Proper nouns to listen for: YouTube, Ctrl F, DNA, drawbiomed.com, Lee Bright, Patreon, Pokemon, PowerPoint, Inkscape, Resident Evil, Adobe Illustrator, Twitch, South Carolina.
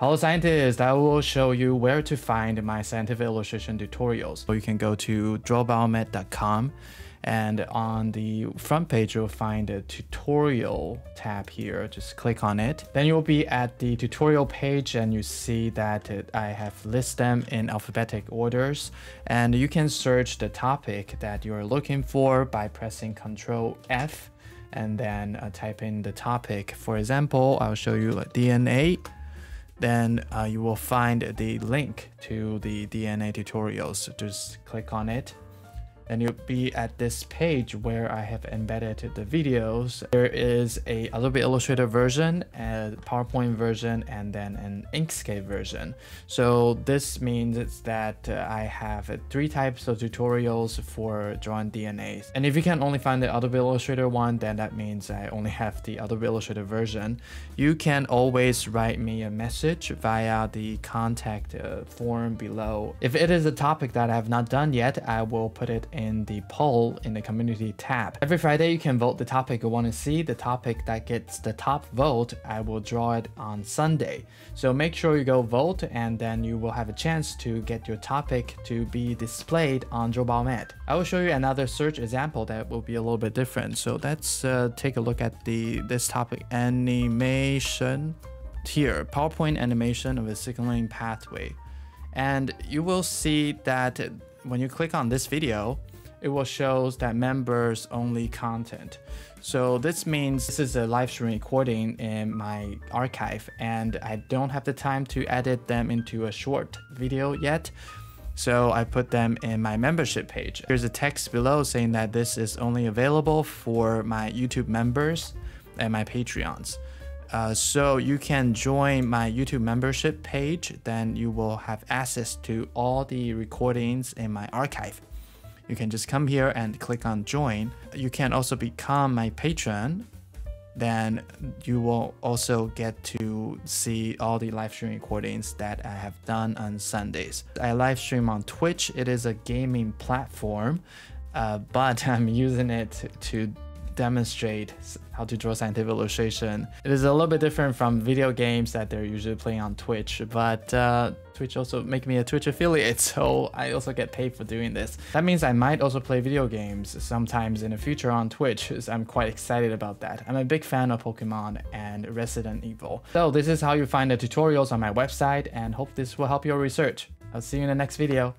Hello scientists, I will show you where to find my scientific illustration tutorials. So you can go to drawbiomed.com and on the front page you'll find a tutorial tab here. Just click on it. Then you'll be at the tutorial page and you see that I have listed them in alphabetic orders. And you can search the topic that you're looking for by pressing Ctrl F and then type in the topic. For example, I'll show you like DNA. Then you will find the link to the DNA tutorials. Just click on it and you'll be at this page where I have embedded the videos. There is a Adobe Illustrator version, a PowerPoint version, and then an Inkscape version. So this means it's that I have three types of tutorials for drawing DNAs. And if you can only find the Adobe Illustrator one, then that means I only have the Adobe Illustrator version. You can always write me a message via the contact form below. If it is a topic that I have not done yet, I will put it in the poll in the community tab. Every Friday you can vote the topic you want to see. The topic that gets the top vote, I will draw it on Sunday. So make sure you go vote and then you will have a chance to get your topic to be displayed on drawbiomed. I will show you another search example that will be a little bit different. So let's take a look at this topic, animation. Here, PowerPoint animation of a signaling pathway. And you will see that when you click on this video, it will show that members only content. So this means this is a live stream recording in my archive and I don't have the time to edit them into a short video yet. So I put them in my membership page. Here's a text below saying that this is only available for my YouTube members and my Patreons. So you can join my YouTube membership page, then you will have access to all the recordings in my archive. You can just come here and click on join. You can also become my patron, then you will also get to see all the live stream recordings that I have done on Sundays. I live stream on Twitch. It is a gaming platform, but I'm using it to demonstrate how to draw scientific illustration. It is a little bit different from video games that they're usually playing on Twitch, but Twitch also make me a Twitch affiliate, so I also get paid for doing this. That means I might also play video games sometimes in the future on Twitch, so I'm quite excited about that. I'm a big fan of Pokemon and Resident Evil. So this is how you find the tutorials on my website, and hope this will help your research. I'll see you in the next video.